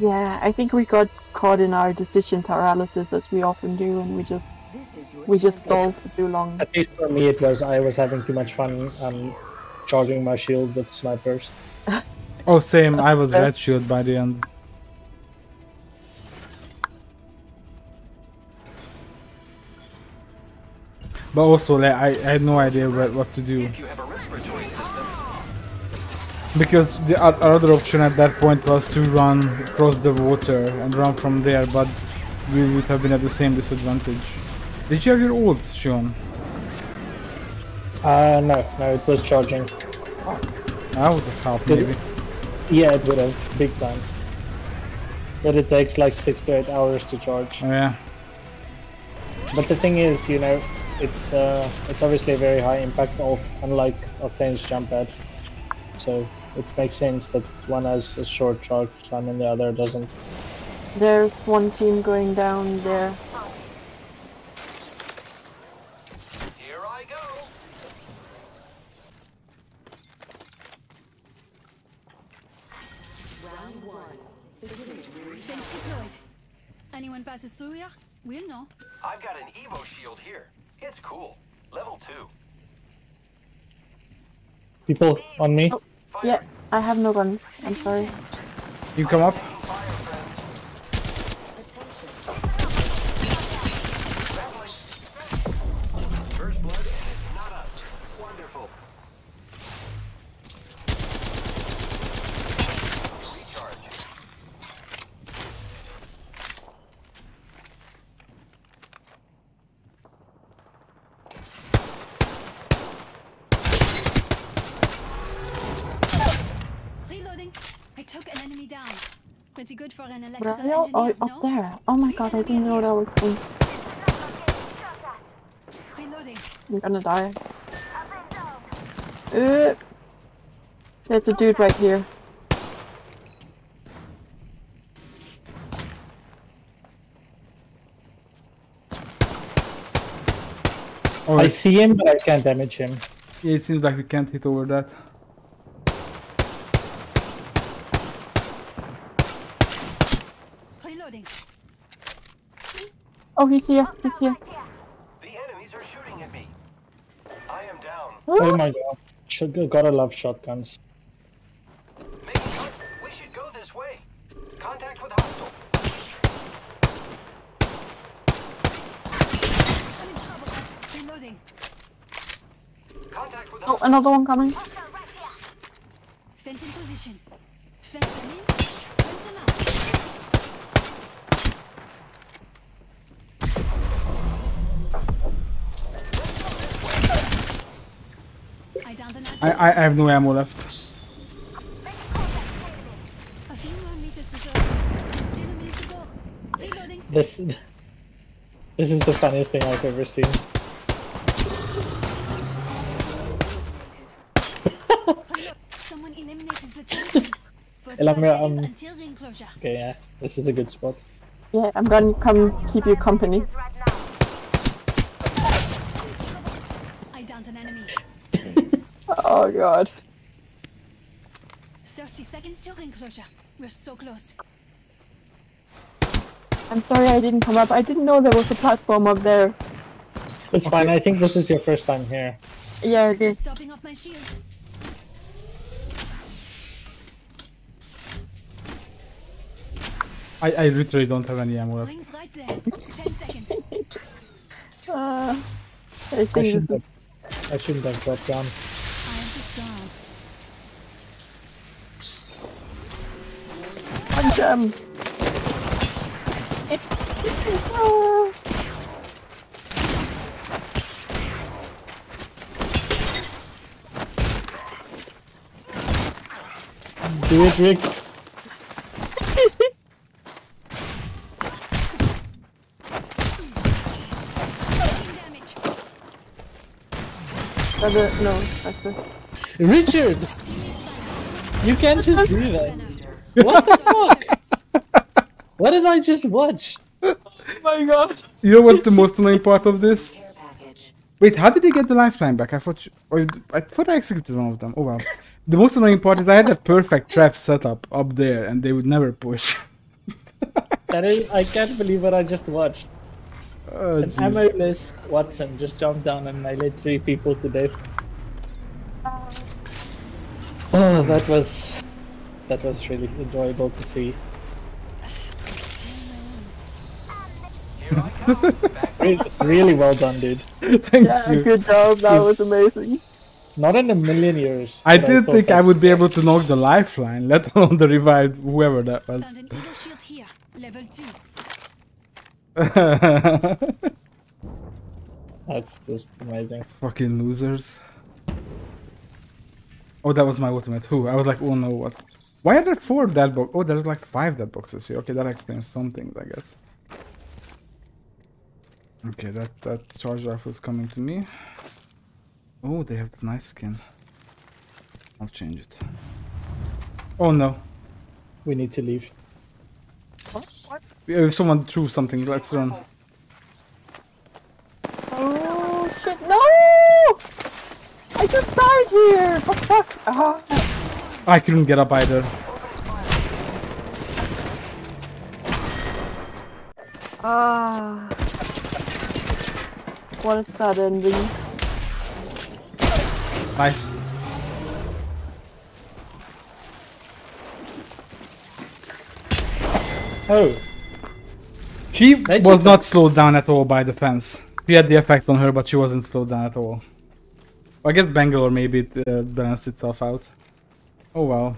Yeah, I think we got caught in our decision paralysis, as we often do, and we just stalled for too long. At least for me, it was I was having too much fun charging my shield with snipers. Oh, same. I was red shield by the end. But also, like, I had no idea what to do. Because the other option at that point was to run across the water and run from there, but we would have been at the same disadvantage. Did you have your ult, Sean? No, it was charging. I would have helped, maybe. Yeah, it would have, big time. But it takes like 6 to 8 hours to charge. Oh, yeah. But the thing is, you know, it's obviously a very high impact ult, unlike Octane's jump pad. So it makes sense that one has a short charge time and the other doesn't. There's one team going down there. Here I go. Round one. Anyone passes through here, we'll know. I've got an Evo Shield here. It's cool. Level 2. People on me. Oh. Yeah, I have no guns. I'm sorry. You come up. First blood, it's not us. Wonderful. Pretty good for an electrical engineer, no? Oh, up there. Oh my god, I didn't know that was cool. I'm gonna die. There's a dude right here. Oh, I see him, but I can't damage him. Yeah, it seems like we can't hit over that. Oh, he's here, he's here. The enemies are shooting at me. I am down. Oh my god. Gotta love shotguns. Maybe we should go this way. Contact with hostile. I'm in trouble. Reloading. Contact with hostile. Oh, another one coming. Fence in position. Fence him in. Fence him out. I have no ammo left. This is the funniest thing I've ever seen. Okay, yeah, this is a good spot. Yeah, I'm gonna come keep you company. Oh god. 30 seconds to enclosure. We're so close. I'm sorry I didn't come up. I didn't know there was a platform up there. It's fine. I think this is your first time here. Yeah, it is. Stopping off my shield. I literally don't have any ammo. Wings right there. 10 seconds. I shouldn't have dropped down. Do it, Rick. No, that's it. Richard! You can't just do that. What the fuck? What did I just watch? Oh my god. You know what's the most annoying part of this? Wait, how did they get the lifeline back? I thought I executed one of them. Oh well. The most annoying part is I had a perfect trap set up there and they would never push. That is, I can't believe what I just watched. Oh, an ammo-less Watson just jumped down and meleeed 3 people to death. Oh, that was really enjoyable to see. Here I come. Really well done, dude. Thank you. Good job. That was amazing. Not in a million years. I didn't think I would be able to knock the lifeline, let alone the revived whoever that was. Found an Eagle Shield here, level 2. That's just amazing. Fucking losers. Oh, that was my ultimate. Who? I was like, oh no, what? Why are there 4 dead boxes? Oh, there's like 5 dead boxes here. Okay, that explains some things, I guess. Okay, that charge rifle is coming to me. Oh, they have the nice skin. I'll change it. Oh no. We need to leave. What? If someone threw something, let's run. Oh shit, no! I just died here! What the fuck? Ah. I couldn't get up either. Ah. What is that ending? Nice. Oh. She was not slowed down at all by the fence. We had the effect on her, but she wasn't slowed down at all. I guess Bangalore maybe it balanced itself out. Oh well.